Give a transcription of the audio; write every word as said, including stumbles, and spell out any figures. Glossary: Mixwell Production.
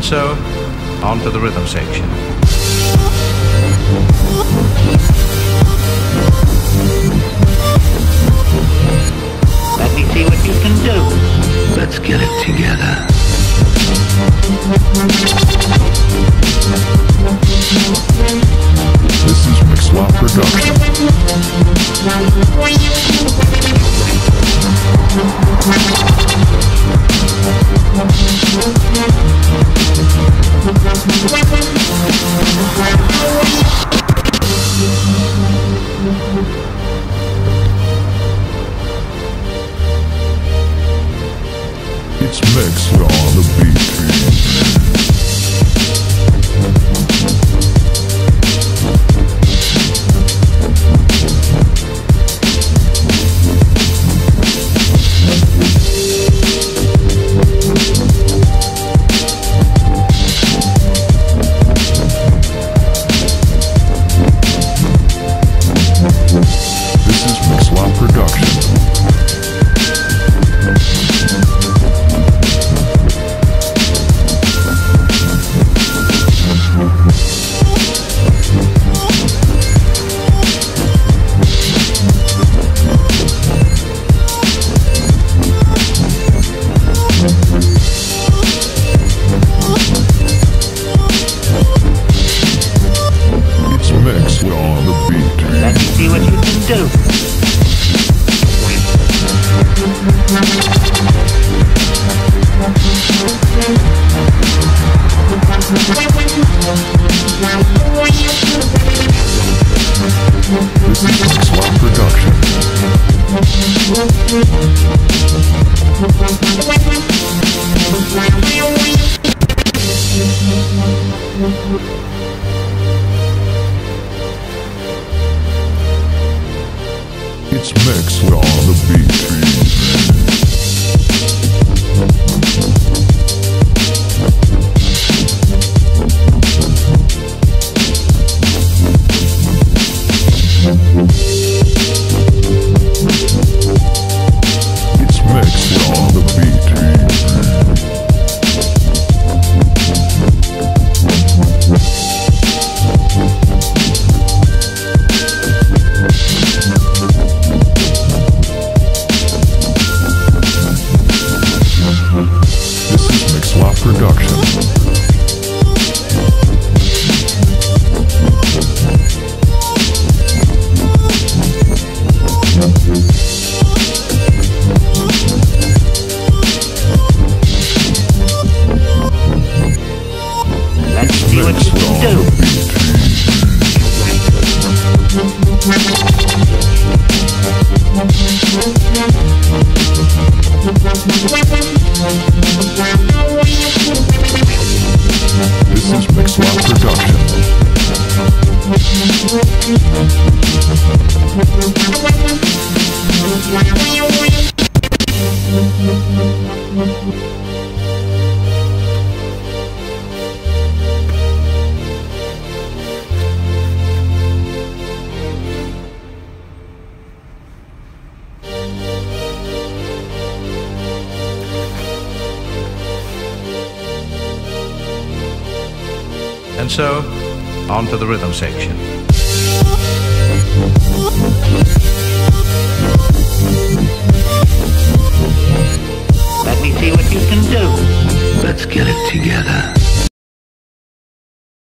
And so, on to the rhythm section. Let me see what you can do. Let's get it together. This is Mixwell Production. It's Mixwell on the beat. This is Mixwell Production. It's Mixwell on the beat. It's Mixwell on the beat. And so, on to the rhythm section. Let me see what you can do. Let's get it together.